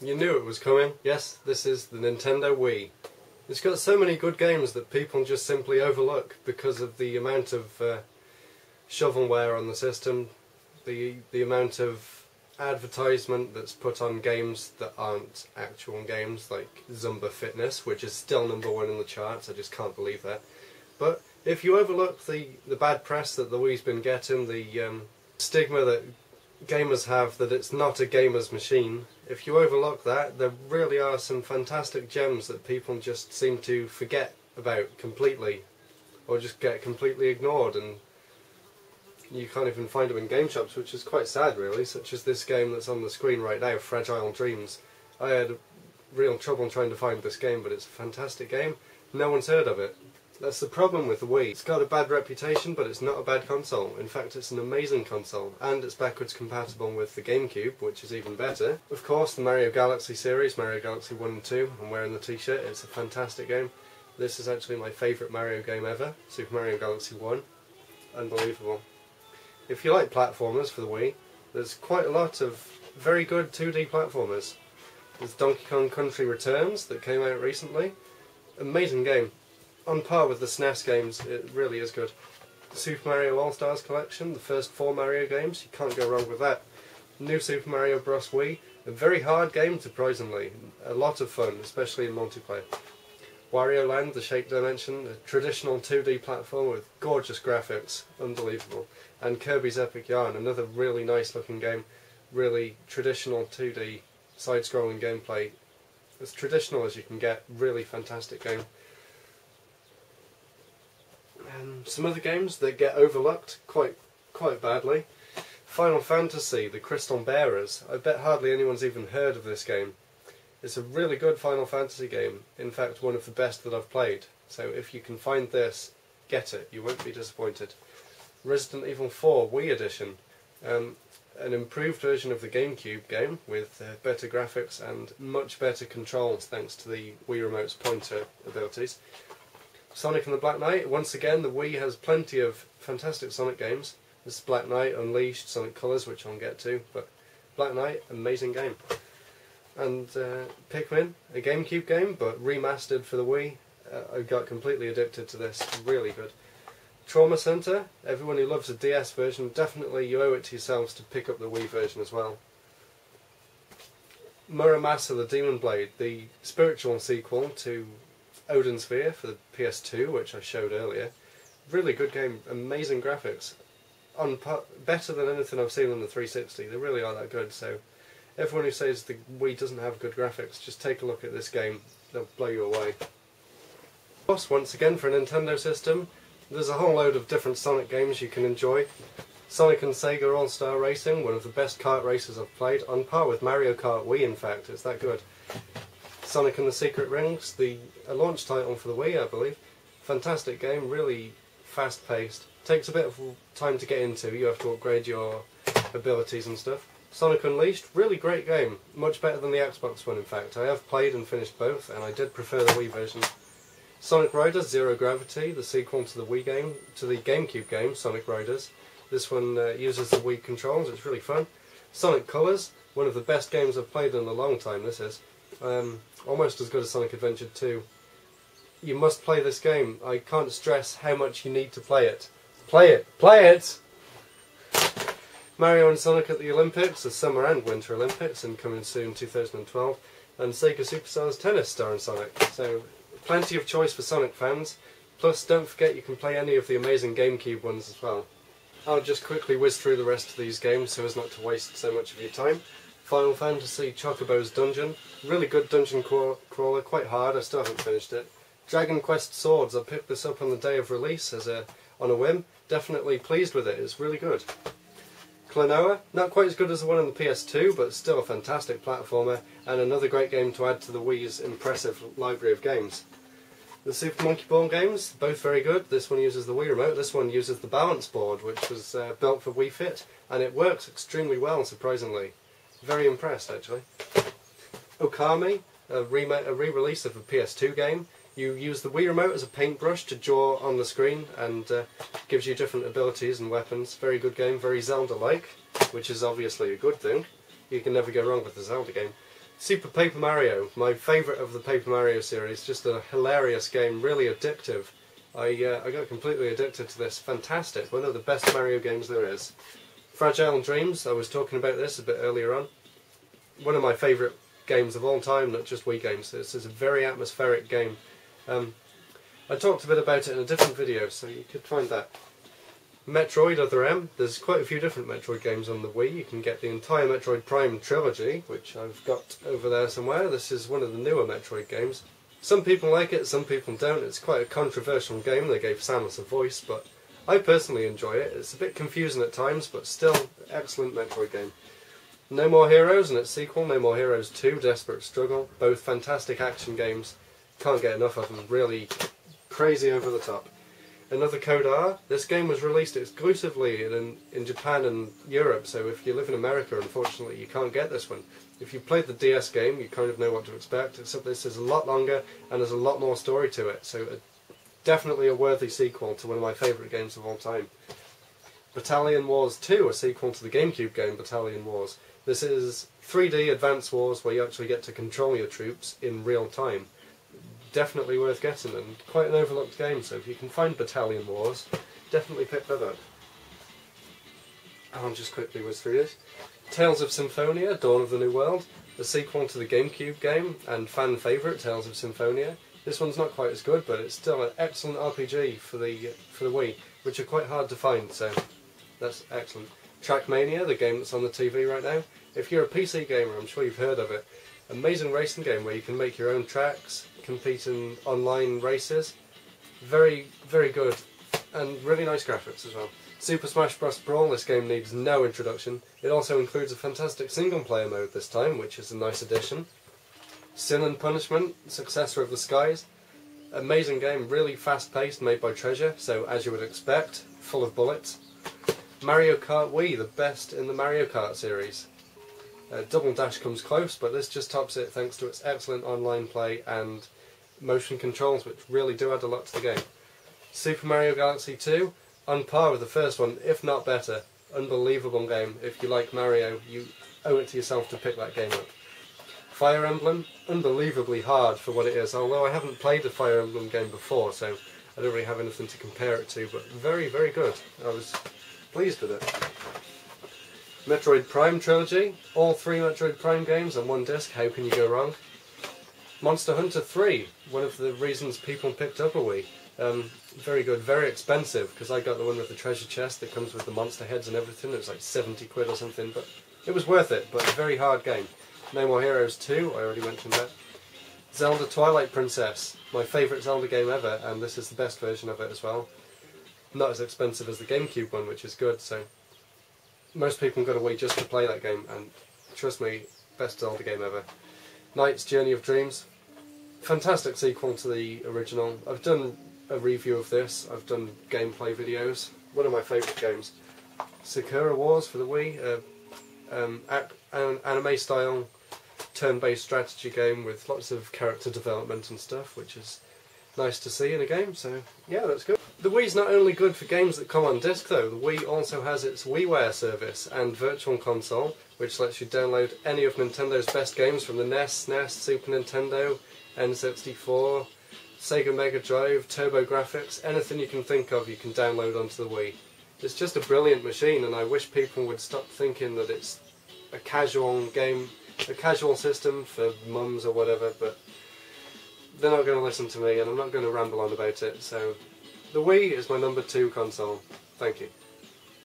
You knew it was coming. Yes, this is the Nintendo Wii. It's got so many good games that people just simply overlook because of the amount of shovelware on the system, the amount of advertisement that's put on games that aren't actual games, like Zumba Fitness, which is still #1 in the charts. I just can't believe that. But if you overlook the bad press that the Wii's been getting, the stigma that gamers have that it's not a gamer's machine, if you overlook that, there really are some fantastic gems that people just seem to forget about completely, or just get completely ignored, and you can't even find them in game shops, which is quite sad really, such as this game that's on the screen right now, Fragile Dreams. I had real trouble trying to find this game, but it's a fantastic game. No one's heard of it. That's the problem with the Wii. It's got a bad reputation, but it's not a bad console. In fact, it's an amazing console, and it's backwards compatible with the GameCube, which is even better. Of course, the Mario Galaxy series, Mario Galaxy 1 and 2, I'm wearing the t-shirt, it's a fantastic game. This is actually my favourite Mario game ever, Super Mario Galaxy 1. Unbelievable. If you like platformers for the Wii, there's quite a lot of very good 2D platformers. There's Donkey Kong Country Returns that came out recently. Amazing game. On par with the SNES games, it really is good. Super Mario All-Stars Collection, the first 4 Mario games, you can't go wrong with that. New Super Mario Bros Wii, a very hard game surprisingly, a lot of fun, especially in multiplayer. Wario Land, the Shape Dimension, a traditional 2D platform with gorgeous graphics, unbelievable. And Kirby's Epic Yarn, another really nice looking game, really traditional 2D side-scrolling gameplay. As traditional as you can get, really fantastic game. Some other games that get overlooked quite badly. Final Fantasy, the Crystal Bearers. I bet hardly anyone's even heard of this game. It's a really good Final Fantasy game, in fact one of the best that I've played. So if you can find this, get it, you won't be disappointed. Resident Evil 4 Wii Edition. An improved version of the GameCube game with better graphics and much better controls thanks to the Wii Remote's pointer abilities. Sonic and the Black Knight, once again the Wii has plenty of fantastic Sonic games. This is Black Knight, Unleashed, Sonic Colours, which I'll get to, but Black Knight, amazing game. And Pikmin, a GameCube game, but remastered for the Wii. I got completely addicted to this, really good. Trauma Center, everyone who loves the DS version, definitely you owe it to yourselves to pick up the Wii version as well. Muramasa the Demon Blade, the spiritual sequel to Odin Sphere for the PS2, which I showed earlier. Really good game, amazing graphics. Better than anything I've seen on the 360, they really are that good, so everyone who says the Wii doesn't have good graphics, just take a look at this game, they'll blow you away. Of course, once again for a Nintendo system, there's a whole load of different Sonic games you can enjoy. Sonic and Sega All-Star Racing, one of the best kart races I've played, on par with Mario Kart Wii in fact, it's that good. Sonic and the Secret Rings, a launch title for the Wii, I believe. Fantastic game, really fast-paced. Takes a bit of time to get into, you have to upgrade your abilities and stuff. Sonic Unleashed, really great game. Much better than the Xbox one, in fact. I have played and finished both, and I did prefer the Wii version. Sonic Riders Zero Gravity, the sequel to the Wii game, to the GameCube game, Sonic Riders. This one uses the Wii controls, it's really fun. Sonic Colours, one of the best games I've played in a long time, this is. Almost as good as Sonic Adventure 2. You must play this game. I can't stress how much you need to play it. Play it! Play it! Mario and Sonic at the Olympics, the Summer and Winter Olympics, and coming soon 2012, and Sega Superstars Tennis starring Sonic. So, plenty of choice for Sonic fans. Plus, don't forget you can play any of the amazing GameCube ones as well. I'll just quickly whiz through the rest of these games so as not to waste so much of your time. Final Fantasy Chocobo's Dungeon, really good dungeon crawler, quite hard, I still haven't finished it. Dragon Quest Swords, I picked this up on the day of release on a whim, definitely pleased with it, it's really good. Klonoa, not quite as good as the one on the PS2, but still a fantastic platformer, and another great game to add to the Wii's impressive library of games. The Super Monkey Ball games, both very good, this one uses the Wii Remote, this one uses the balance board, which was built for Wii Fit, and it works extremely well, surprisingly. Very impressed actually. Okami, a re-release of a PS2 game. You use the Wii Remote as a paintbrush to draw on the screen and gives you different abilities and weapons. Very good game, very Zelda-like, which is obviously a good thing. You can never go wrong with the Zelda game. Super Paper Mario, my favourite of the Paper Mario series, just a hilarious game, really addictive. I got completely addicted to this, fantastic, one of the best Mario games there is. Fragile Dreams, I was talking about this a bit earlier on, one of my favourite games of all time, not just Wii games. This is a very atmospheric game. I talked a bit about it in a different video, so you could find that. Metroid Other M, there's quite a few different Metroid games on the Wii. You can get the entire Metroid Prime Trilogy, which I've got over there somewhere. This is one of the newer Metroid games. Some people like it, some people don't. It's quite a controversial game, they gave Samus a voice, but I personally enjoy it. It's a bit confusing at times, but still excellent Metroid game. No More Heroes and its sequel, No More Heroes 2, Desperate Struggle, both fantastic action games. Can't get enough of them, really crazy over the top. Another Code R, this game was released exclusively in Japan and Europe, so if you live in America, unfortunately, you can't get this one. If you played the DS game, you kind of know what to expect, except this is a lot longer and there's a lot more story to it, so definitely a worthy sequel to one of my favourite games of all time. Battalion Wars 2, a sequel to the GameCube game Battalion Wars. This is 3D Advance Wars where you actually get to control your troops in real time. Definitely worth getting and quite an overlooked game, so if you can find Battalion Wars, definitely pick that up. I'll just quickly whiz through this. Tales of Symphonia, Dawn of the New World, the sequel to the GameCube game and fan favourite Tales of Symphonia. This one's not quite as good, but it's still an excellent RPG for the Wii, which are quite hard to find, so that's excellent. Trackmania, the game that's on the TV right now. If you're a PC gamer, I'm sure you've heard of it. Amazing racing game where you can make your own tracks, compete in online races. Very, very good and really nice graphics as well. Super Smash Bros. Brawl, this game needs no introduction. It also includes a fantastic single player mode this time, which is a nice addition. Sin and Punishment, successor of the Skies. Amazing game, really fast paced, made by Treasure, so as you would expect, full of bullets. Mario Kart Wii, the best in the Mario Kart series. Double Dash comes close, but this just tops it thanks to its excellent online play and motion controls, which really do add a lot to the game. Super Mario Galaxy 2, on par with the first one, if not better. Unbelievable game. If you like Mario, you owe it to yourself to pick that game up. Fire Emblem, unbelievably hard for what it is, although I haven't played a Fire Emblem game before, so I don't really have anything to compare it to, but very, very good. I was pleased with it. Metroid Prime Trilogy, all three Metroid Prime games on one disc, how can you go wrong? Monster Hunter 3, one of the reasons people picked up a Wii. Very good, very expensive, because I got the one with the treasure chest that comes with the monster heads and everything. It was like 70 quid or something, but it was worth it, but a very hard game. No More Heroes 2, I already mentioned that. Zelda Twilight Princess, my favourite Zelda game ever, and this is the best version of it as well. Not as expensive as the GameCube one, which is good, so... Most people got away just to play that game, and trust me, best Zelda game ever. Knight's Journey of Dreams, fantastic sequel to the original. I've done a review of this, I've done gameplay videos, one of my favourite games. Sakura Wars for the Wii, an anime style turn-based strategy game with lots of character development and stuff, which is nice to see in a game, so yeah, that's good. The Wii's not only good for games that come on disc though, the Wii also has its WiiWare service and Virtual Console, which lets you download any of Nintendo's best games from the NES, SNES, Super Nintendo, N64, Sega Mega Drive, TurboGrafx, anything you can think of you can download onto the Wii. It's just a brilliant machine and I wish people would stop thinking that it's a casual game, a casual system for mums or whatever, but they're not going to listen to me and I'm not going to ramble on about it, so... The Wii is my number 2 console. Thank you.